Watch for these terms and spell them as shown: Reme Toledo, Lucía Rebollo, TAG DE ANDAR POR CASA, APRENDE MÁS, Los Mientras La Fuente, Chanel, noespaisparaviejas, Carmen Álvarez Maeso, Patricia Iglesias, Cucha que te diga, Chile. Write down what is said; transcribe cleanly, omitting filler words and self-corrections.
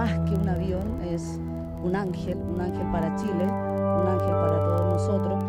más que un avión, es un ángel para Chile, un ángel para todos nosotros.